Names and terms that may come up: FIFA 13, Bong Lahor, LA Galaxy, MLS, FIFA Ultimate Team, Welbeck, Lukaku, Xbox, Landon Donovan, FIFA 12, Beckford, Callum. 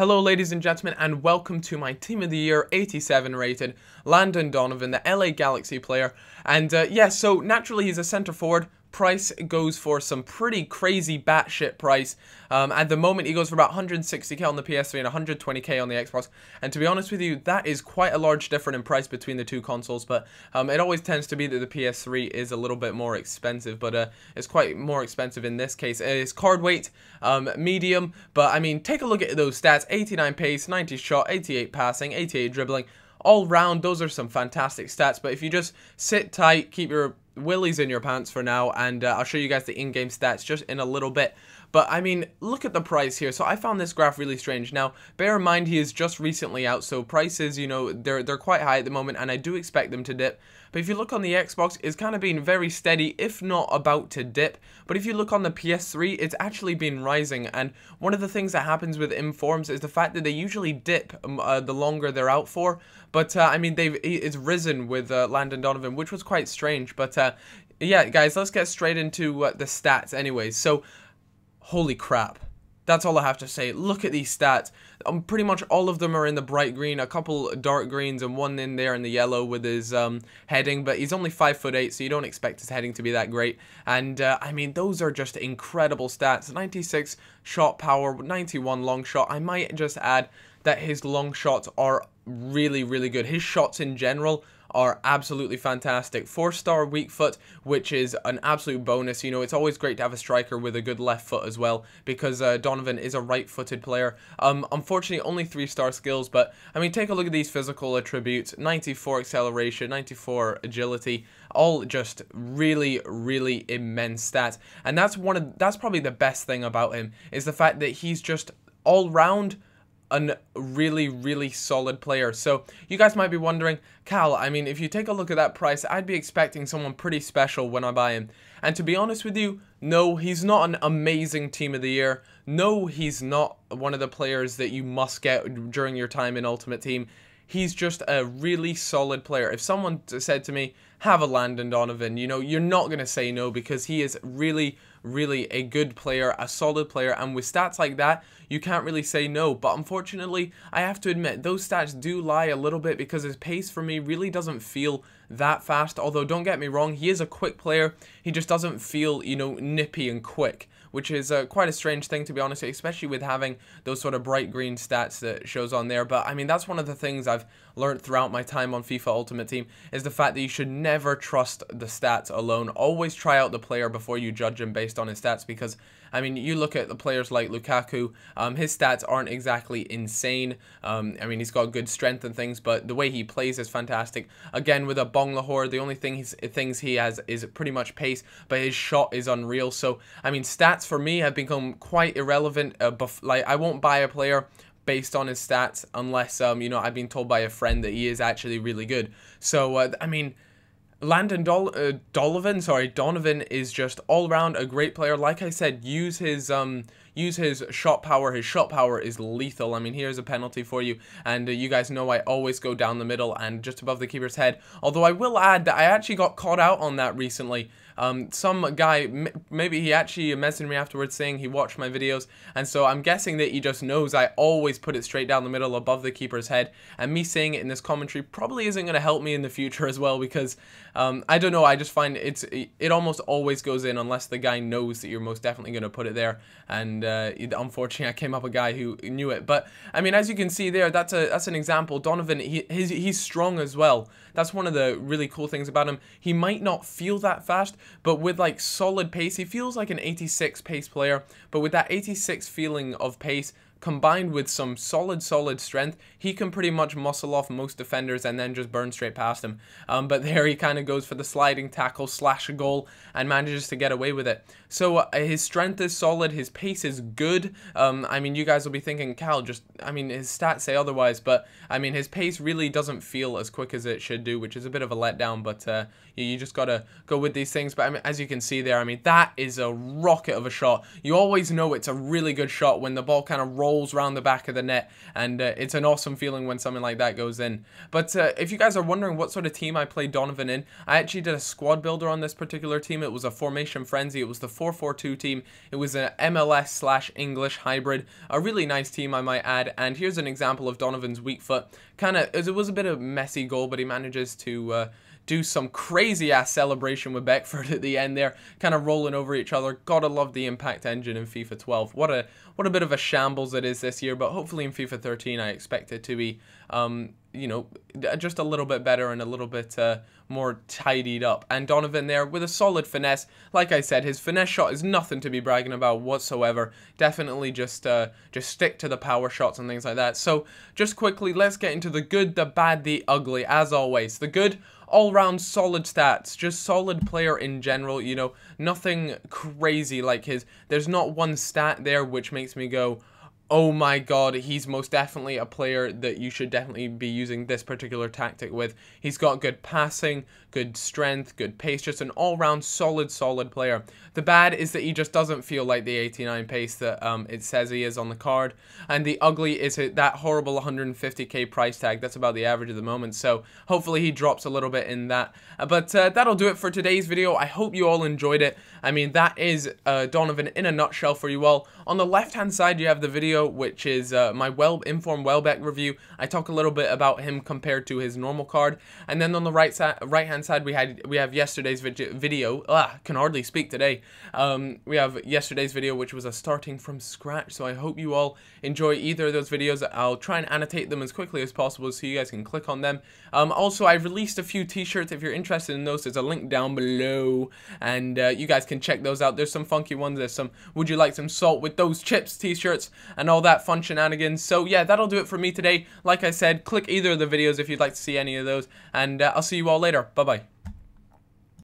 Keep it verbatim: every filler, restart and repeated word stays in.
Hello ladies and gentlemen, and welcome to my Team of the Year eighty-seven rated Landon Donovan, the L A Galaxy player. And uh, yeah, so naturally he's a centre forward. Price goes for some pretty crazy batshit price. Um, at the moment he goes for about one hundred sixty K on the P S three and one hundred twenty K on the Xbox, and to be honest with you, that is quite a large difference in price between the two consoles, but um, it always tends to be that the P S three is a little bit more expensive, but uh, it's quite more expensive in this case. His card weight, um, medium, but I mean, take a look at those stats: eighty-nine pace, ninety shot, eighty-eight passing, eighty-eight dribbling. All round, those are some fantastic stats, but if you just sit tight, keep your willies in your pants for now, and uh, I'll show you guys the in-game stats just in a little bit. But I mean, look at the price here. So I found this graph really strange. Now, bear in mind, he is just recently out, so prices, you know, they're they're quite high at the moment, and I do expect them to dip. But if you look on the Xbox, it's kind of been very steady, if not about to dip. But if you look on the P S three, it's actually been rising. And one of the things that happens with informs is the fact that they usually dip um, uh, the longer they're out for. But uh, I mean, they've it's risen with uh, Landon Donovan, which was quite strange. But uh, yeah, guys, let's get straight into uh, the stats, anyways. So. Holy crap. That's all I have to say. Look at these stats. Um, pretty much all of them are in the bright green, a couple dark greens, and one in there in the yellow with his um, heading. But he's only five foot eight, so you don't expect his heading to be that great. And uh, I mean, those are just incredible stats. ninety-six shot power, ninety-one long shot. I might just add that his long shots are really, really good. His shots in general are absolutely fantastic. Four-star weak foot, which is an absolute bonus. You know, it's always great to have a striker with a good left foot as well, because uh, Donovan is a right-footed player. Um, unfortunately, only three-star skills, but I mean, take a look at these physical attributes: ninety-four acceleration, ninety-four agility. All just really, really immense stats, and that's one of that's probably the best thing about him, is the fact that he's just all-round a really, really solid player. So you guys might be wondering, Cal, I mean, if you take a look at that price, I'd be expecting someone pretty special when I buy him. And to be honest with you, no, he's not an amazing Team of the Year. No, he's not one of the players that you must get during your time in Ultimate Team. He's just a really solid player. If someone said to me, have a Landon Donovan, you know, you're not going to say no, because he is really, really a good player, a solid player, and with stats like that, you can't really say no. But unfortunately, I have to admit, those stats do lie a little bit, because his pace for me really doesn't feel that fast. Although, don't get me wrong, he is a quick player. He just doesn't feel, you know, nippy and quick, which is uh, quite a strange thing, to be honest, especially with having those sort of bright green stats that shows on there. But I mean, that's one of the things I've learned throughout my time on FIFA Ultimate Team, is the fact that you should never trust the stats alone. Always try out the player before you judge him based on his stats, because I mean, you look at the players like Lukaku, um, his stats aren't exactly insane. Um, I mean, he's got good strength and things, but the way he plays is fantastic. Again, with a Bong Lahor, the only thing he's, things he has is pretty much pace, but his shot is unreal. So, I mean, stats for me have become quite irrelevant. Uh, like, I won't buy a player based on his stats unless, um, you know, I've been told by a friend that he is actually really good. So, uh, I mean, Landon Dol uh, Donovan, sorry, Donovan is just all around a great player. Like I said, use his um, use his shot power. His shot power is lethal. I mean, here's a penalty for you, and uh, you guys know I always go down the middle and just above the keeper's head. Although I will add that I actually got caught out on that recently. Um, some guy, m maybe he actually messaged me afterwards saying he watched my videos, and so I'm guessing that he just knows I always put it straight down the middle above the keeper's head, and me saying it in this commentary probably isn't going to help me in the future as well, because um, I don't know, I just find it's it almost always goes in unless the guy knows that you're most definitely going to put it there, and uh, unfortunately I came up with a guy who knew it. But I mean, as you can see there, that's a that's an example. Donovan, he, his, he's strong as well. That's one of the really cool things about him. He might not feel that fast, but with like solid pace, he feels like an eighty-six pace player, but with that eighty-six feeling of pace combined with some solid, solid strength, he can pretty much muscle off most defenders and then just burn straight past him. Um, but there he kind of goes for the sliding tackle slash goal and manages to get away with it. So uh, his strength is solid, his pace is good. Um, I mean, you guys will be thinking, Cal, just, I mean, his stats say otherwise, but I mean, his pace really doesn't feel as quick as it should do, which is a bit of a letdown, but uh, you, you just gotta go with these things. But I mean, as you can see there, I mean, that is a rocket of a shot. You always know it's a really good shot when the ball kind of rolls rolls round the back of the net, and uh, it's an awesome feeling when something like that goes in. But uh, if you guys are wondering what sort of team I play Donovan in, I actually did a squad builder on this particular team. It was a formation frenzy. It was the four four two team. It was an M L S slash English hybrid. A really nice team, I might add. And here's an example of Donovan's weak foot. Kind of, it was a bit of a messy goal, but he manages to uh, do some crazy ass celebration with Beckford at the end there, kind of rolling over each other. Gotta love the impact engine in FIFA twelve. What a what a bit of a shambles it is this year, but hopefully in FIFA thirteen I expect it to be, um, you know, just a little bit better and a little bit uh, more tidied up. And Donovan there with a solid finesse. Like I said, his finesse shot is nothing to be bragging about whatsoever. Definitely just uh, just stick to the power shots and things like that. So just quickly, let's get into the good, the bad, the ugly. As always, the good. All-round solid stats, just solid player in general, you know, nothing crazy like his. There's not one stat there which makes me go, oh my god, he's most definitely a player that you should definitely be using this particular tactic with. He's got good passing, good strength, good pace, just an all-round solid, solid player. The bad is that he just doesn't feel like the eighty-nine pace that um, it says he is on the card. And the ugly is that horrible one hundred fifty K price tag. That's about the average at the moment, so hopefully he drops a little bit in that. But uh, that'll do it for today's video. I hope you all enjoyed it. I mean, that is uh, Donovan in a nutshell for you all. On the left-hand side, you have the video which is uh, my well informed Welbeck review. I talk a little bit about him compared to his normal card, and then on the right side, right hand side, we had we have yesterday's video. Ah, can hardly speak today. Um, we have yesterday's video, which was a starting from scratch. So I hope you all enjoy either of those videos. I'll try and annotate them as quickly as possible so you guys can click on them. Um, also, I've released a few T-shirts. If you're interested in those, there's a link down below, and uh, you guys can check those out. There's some funky ones. There's some "Would you like some salt with those chips?" T-shirts and all that fun shenanigans. So yeah, that'll do it for me today. Like I said, click either of the videos if you'd like to see any of those, and uh, I'll see you all later. Bye bye.